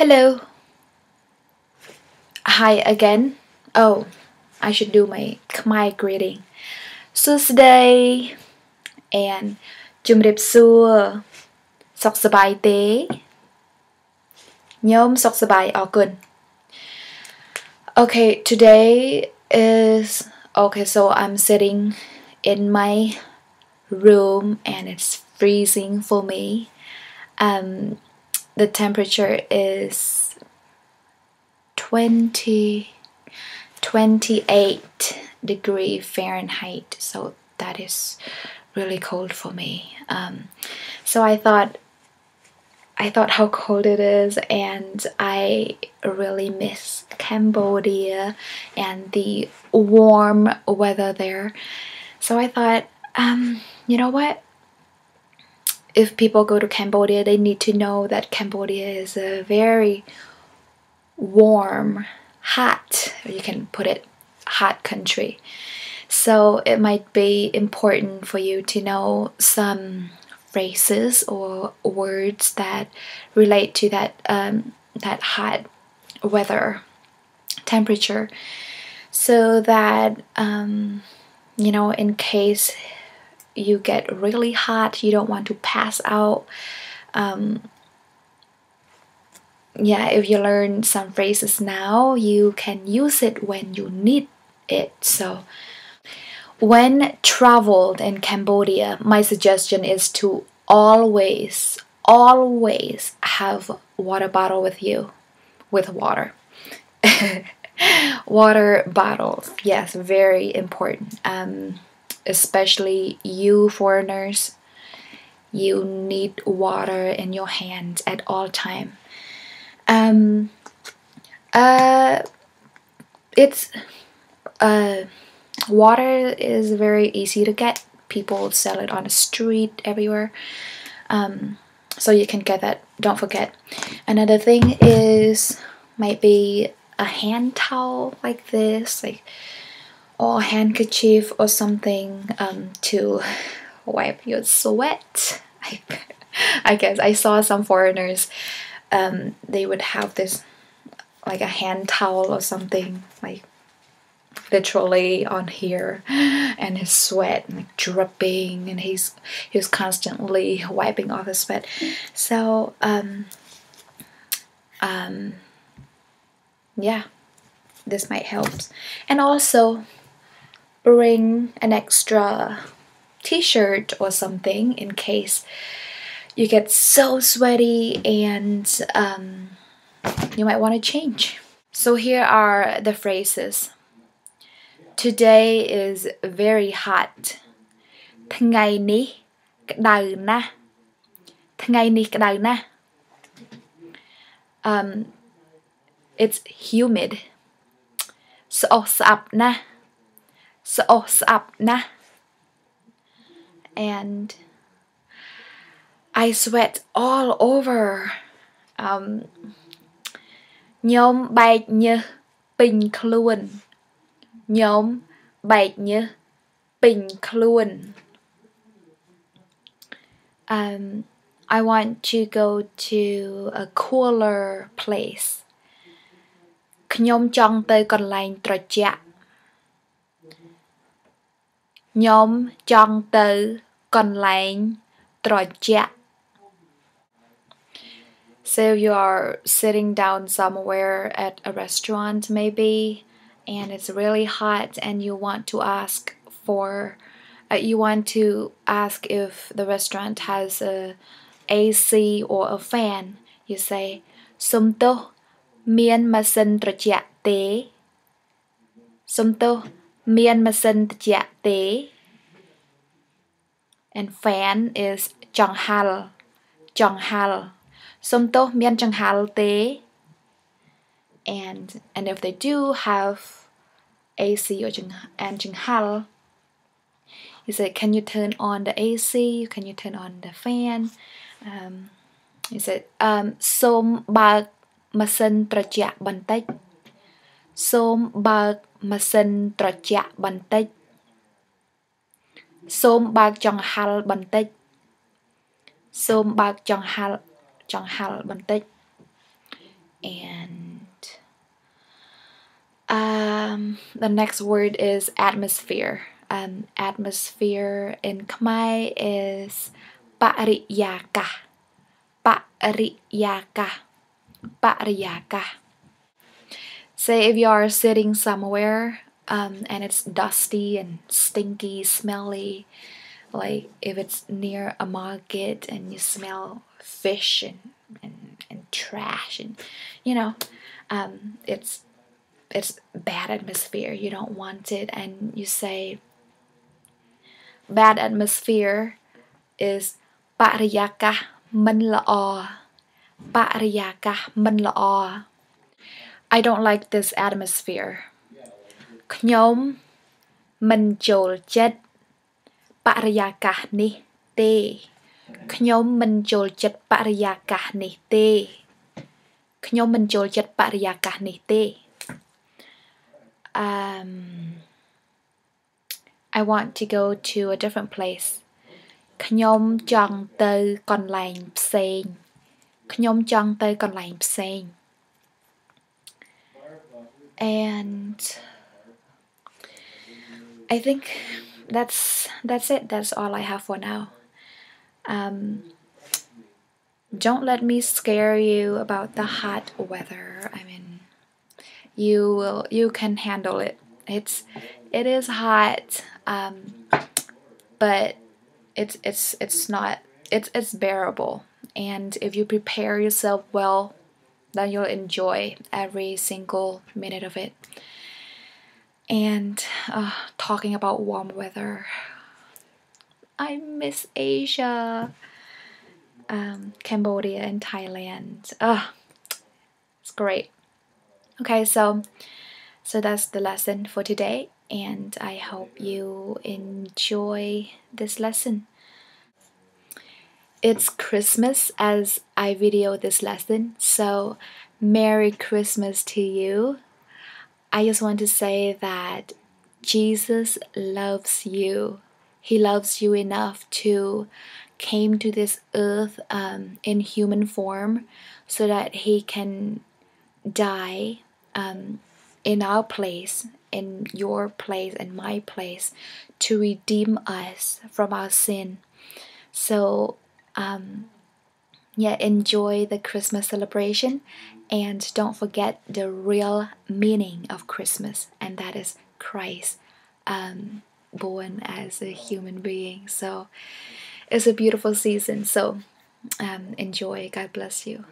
Hello. Hi again. Oh, I should do my Khmer greeting. Susday and Jumrip Sur Sok Sabai Te Nyom Sok Sabai Okun. Okay, today is okay, so I'm sitting in my room and it's freezing for me. The temperature is 28 degree Fahrenheit, so that is really cold for me. So I thought how cold it is, and I really miss Cambodia and the warm weather there. So I thought, you know what? If people go to Cambodia, they need to know that Cambodia is a very warm, hot, or you can put it, hot country. So it might be important for you to know some phrases or words that relate to that that hot weather temperature, so that you know, in case you get really hot, you don't want to pass out. Yeah, if you learn some phrases now, you can use it when you need it. So when traveled in Cambodia, my suggestion is to always have a water bottle with you, with water. Water bottles, yes, very important. Especially you foreigners, you need water in your hands at all time. Water is very easy to get. People sell it on the street everywhere, so you can get that. Don't forget. Another thing is might be a hand towel like this, like, or handkerchief or something, to wipe your sweat. I guess I saw some foreigners, they would have this like a hand towel or something, like literally on here, and his sweat like dripping, and he was constantly wiping off his sweat. So yeah, this might help. And also bring an extra t-shirt or something in case you get so sweaty, and you might want to change. So here are the phrases. Today is very hot. Ngày ni đau na. Ngày ni đau na. It's humid. So sap na. So up na. And I sweat all over. Nhóm bạch như bình kluôn. Nhóm bạch như bình kluôn. I want to go to a cooler place. Nhóm chong tới còn lành trò chạ. Nhóm chọn từ còn lạnh trò chạ. So you are sitting down somewhere at a restaurant maybe, and it's really hot, and you want to ask for if the restaurant has a AC or a fan. You say sum to mien ma sin trò chạ té. Sum to mien ma sin trò chạ té. And fan is chong hal. Chong hal. Sum to mien chong hal té. And if they do have AC or chong hal, you say, can you turn on the AC? Can you turn on the fan? You say sum ba ma sin trò chạ ban tích. Sum ba ma sin trò chạ ban tích. Sôm bạc chong hal ban tích. Sôm bạc chong hal ban tích. And the next word is atmosphere. Atmosphere in Khmer is pariyaka. Pariyaka. Pariyaka. Say if you are sitting somewhere and it's dusty and stinky, smelly, like if it's near a market and you smell fish and trash and, you know, it's bad atmosphere, you don't want it, and you say bad atmosphere is pariyaka min la'o. Pariyaka min la'o. I don't like this atmosphere. Khnyom min chol chet pariyaka ni te. Khnyom min chol chet pariyaka ni te. Khnyom min chol chet pariyaka ni te. I want to go to a different place. Khnyom chong teu kon laeng pseng. Khnyom chong teu kon laeng pseng. And I think that's it. That's all I have for now. Don't let me scare you about the hot weather. I mean, you can handle it. It is hot, but it's bearable, and if you prepare yourself well, then you'll enjoy every single minute of it. And talking about warm weather, I miss Asia, Cambodia and Thailand. It's great. Okay, so that's the lesson for today, and I hope you enjoy this lesson. It's Christmas as I video this lesson, so Merry Christmas to you. I just want to say that Jesus loves you. He loves you enough to came to this earth in human form so that he can die in our place, in your place, in my place, to redeem us from our sin. So yeah, enjoy the Christmas celebration, and don't forget the real meaning of Christmas, and that is Christ born as a human being. So it's a beautiful season, so enjoy. God bless you.